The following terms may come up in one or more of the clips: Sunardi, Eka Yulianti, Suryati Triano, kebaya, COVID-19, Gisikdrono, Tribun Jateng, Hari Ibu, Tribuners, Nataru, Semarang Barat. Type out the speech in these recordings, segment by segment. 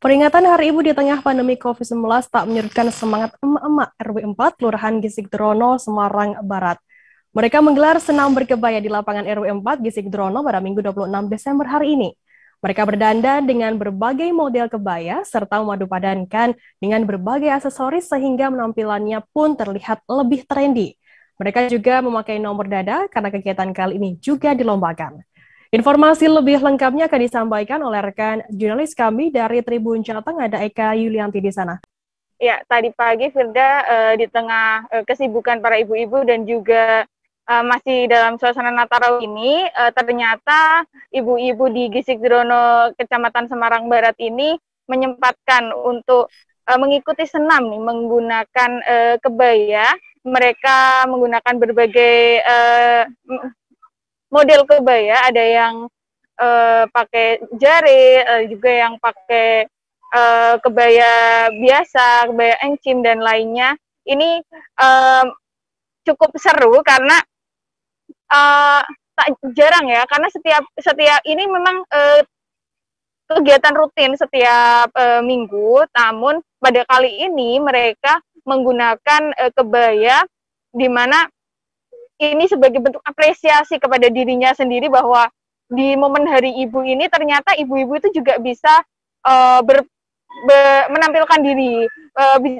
Peringatan Hari Ibu di tengah pandemi COVID-19 tak menyurutkan semangat emak-emak RW4 Kelurahan Gisikdrono, Semarang Barat. Mereka menggelar senam berkebaya di lapangan RW4 Gisikdrono pada Minggu 26 Desember hari ini. Mereka berdandan dengan berbagai model kebaya serta memadupadankan dengan berbagai aksesoris sehingga penampilannya pun terlihat lebih trendy. Mereka juga memakai nomor dada karena kegiatan kali ini juga dilombakan. Informasi lebih lengkapnya akan disampaikan oleh rekan jurnalis kami dari Tribun Jateng, ada Eka Yulianti di sana. Ya, tadi pagi Firda, di tengah kesibukan para ibu-ibu dan juga masih dalam suasana Nataru ini, ternyata ibu-ibu di Gisikdrono, Kecamatan Semarang Barat ini menyempatkan untuk mengikuti senam nih, menggunakan kebaya. Mereka menggunakan berbagai model kebaya, ada yang pakai jari, juga yang pakai kebaya biasa, kebaya encim, dan lainnya. Ini cukup seru karena tak jarang ya, karena setiap ini memang kegiatan rutin setiap minggu, namun pada kali ini mereka menggunakan kebaya di mana ini sebagai bentuk apresiasi kepada dirinya sendiri bahwa di momen Hari Ibu ini ternyata ibu-ibu itu juga bisa menampilkan diri,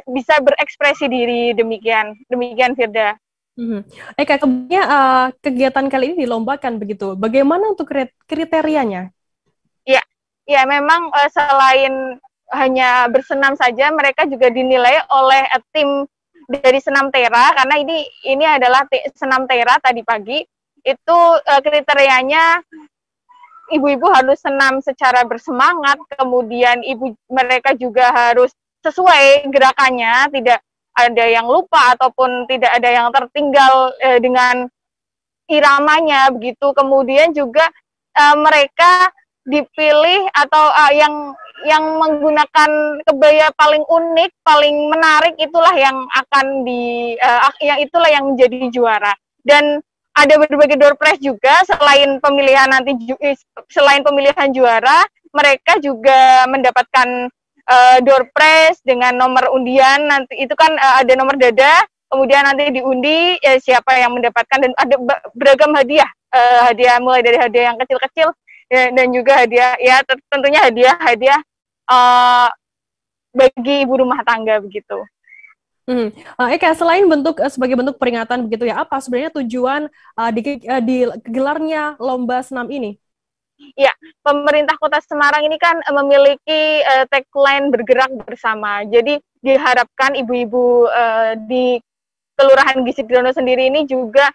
bisa berekspresi diri, demikian Firda. Eka, kegiatan kali ini dilombakan begitu. Bagaimana untuk kriterianya? Ya memang selain hanya bersenam saja, mereka juga dinilai oleh tim dari senam tera, karena ini adalah senam tera tadi pagi. Itu kriterianya ibu-ibu harus senam secara bersemangat, kemudian mereka juga harus sesuai gerakannya, tidak ada yang lupa ataupun tidak ada yang tertinggal dengan iramanya begitu. Kemudian juga mereka dipilih atau yang menggunakan kebaya paling unik, paling menarik, itulah yang akan itulah yang menjadi juara. Dan ada berbagai door prize juga selain pemilihan juara, mereka juga mendapatkan door prize dengan nomor undian. Nanti itu kan ada nomor dada, kemudian nanti diundi siapa yang mendapatkan, dan ada beragam hadiah. Hadiah mulai dari hadiah yang kecil-kecil dan juga hadiah ya tentunya hadiah bagi ibu rumah tangga begitu. Eka, selain sebagai bentuk peringatan begitu ya, apa sebenarnya tujuan digelarnya lomba senam ini? Ya, pemerintah Kota Semarang ini kan memiliki tagline bergerak bersama. Jadi diharapkan ibu-ibu di Kelurahan Gisikdrono sendiri ini juga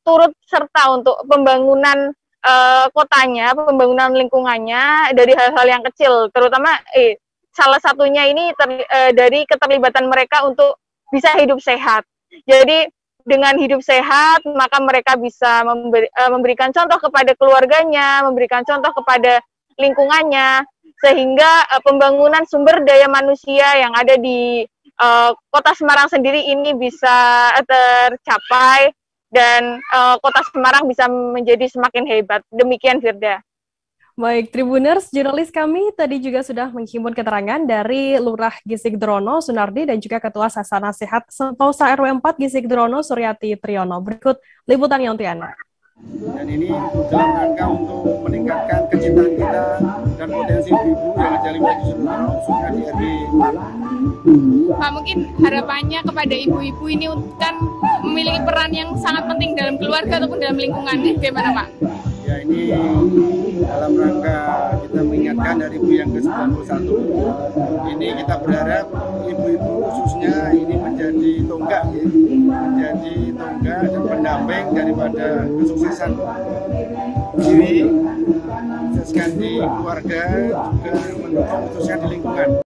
turut serta untuk pembangunan kotanya, pembangunan lingkungannya dari hal-hal yang kecil, terutama salah satunya ini dari keterlibatan mereka untuk bisa hidup sehat. Jadi dengan hidup sehat maka mereka bisa memberikan contoh kepada keluarganya, memberikan contoh kepada lingkungannya, sehingga pembangunan sumber daya manusia yang ada di Kota Semarang sendiri ini bisa tercapai, dan Kota Semarang bisa menjadi semakin hebat. Demikian Firda. Baik, Tribuners, jurnalis kami tadi juga sudah menghimpun keterangan dari Lurah Gisikdrono, Sunardi, dan juga Ketua Sasana Sehat Sentosa RW4 Gisikdrono, Suryati Triano. Berikut liputannya untuk Anda. Dan ini dalam rangka untuk meningkatkan kecintaan kita dan potensi ibu yang ada di Pak, mungkin harapannya kepada ibu-ibu ini kan memiliki peran yang sangat penting dalam keluarga ataupun dalam lingkungan. Bagaimana Pak? Ya, ini dalam rangka kita mengingatkan dari ibu yang ke-91. Ini kita berharap ibu-ibu khususnya ini menjadi tonggak ya, menjadi tonggak dan pendamping daripada kesuksesan diri, khususnya di keluarga, juga mendukung khususnya di lingkungan.